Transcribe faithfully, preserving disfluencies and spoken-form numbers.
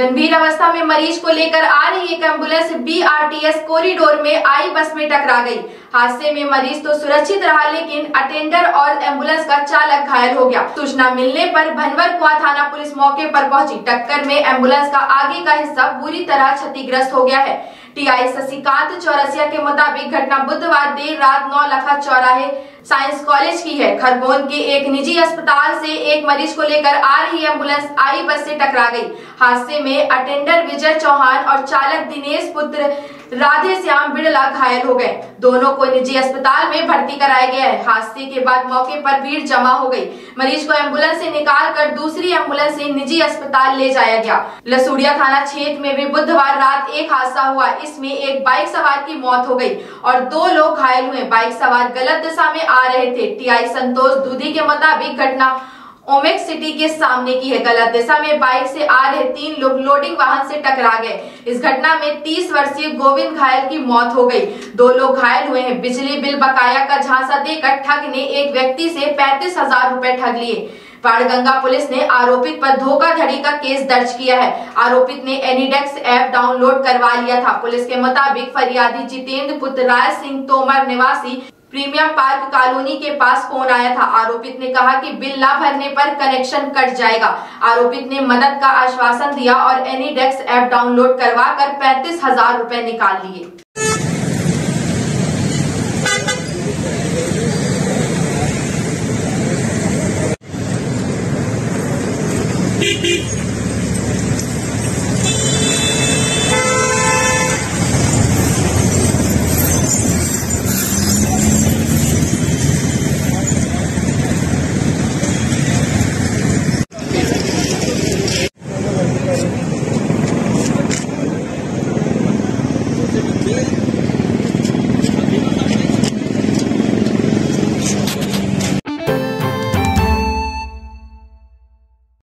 गंभीर अवस्था में मरीज को लेकर आ रही एक एम्बुलेंस बीआरटीएस कॉरिडोर में आईबस में टकरा गई। हादसे में मरीज तो सुरक्षित रहा, लेकिन अटेंडर और एम्बुलेंस का चालक घायल हो गया। सूचना मिलने पर भनवरकुआ थाना पुलिस मौके पर पहुंची। टक्कर में एम्बुलेंस का आगे का हिस्सा बुरी तरह क्षतिग्रस्त हो गया है। टीआई शशिकांत चौरसिया के मुताबिक घटना बुधवार देर रात नौ लखा चौराहे साइंस कॉलेज की है। खरगोन के एक निजी अस्पताल से एक मरीज को लेकर आ रही एम्बुलेंस आई बस से टकरा गई। हादसे में अटेंडर विजय चौहान और चालक दिनेश पुत्र राधे श्याम बिड़ला घायल हो गए। दोनों को निजी अस्पताल में भर्ती कराया गया है। हादसे के बाद मौके पर भीड़ जमा हो गई। मरीज को एम्बुलेंस से निकाल कर दूसरी एम्बुलेंस से निजी अस्पताल ले जाया गया। लसूड़िया थाना क्षेत्र में भी बुधवार रात एक हादसा हुआ। इसमें एक बाइक सवार की मौत हो गई और दो लोग घायल हुए। बाइक सवार गलत दिशा में आ रहे थे। टीआई संतोष दूधी के मुताबिक घटना ओमेक सिटी के सामने की है। गलत दिशा में बाइक से आ रहे तीन लोग लोडिंग वाहन से टकरा गए। इस घटना में तीस वर्षीय गोविंद घायल की मौत हो गई। दो लोग घायल हुए हैं। बिजली बिल बकाया का झांसा देकर ठग ने एक व्यक्ति से पैंतीस हजार रूपए ठग लिए। पाड़गंगा पुलिस ने आरोपित पर धोखाधड़ी का केस दर्ज किया है। आरोपित ने एनीडेक्स ऐप डाउनलोड करवा लिया था। पुलिस के मुताबिक फरियादी जितेंद्र पुत्र राय सिंह तोमर निवासी प्रीमियम पार्क कॉलोनी के पास फोन आया था। आरोपित ने कहा कि बिल न भरने पर कनेक्शन कट जाएगा। आरोपित ने मदद का आश्वासन दिया और एनीडेक्स ऐप डाउनलोड करवा कर पैंतीस हजार रूपए निकाल लिए।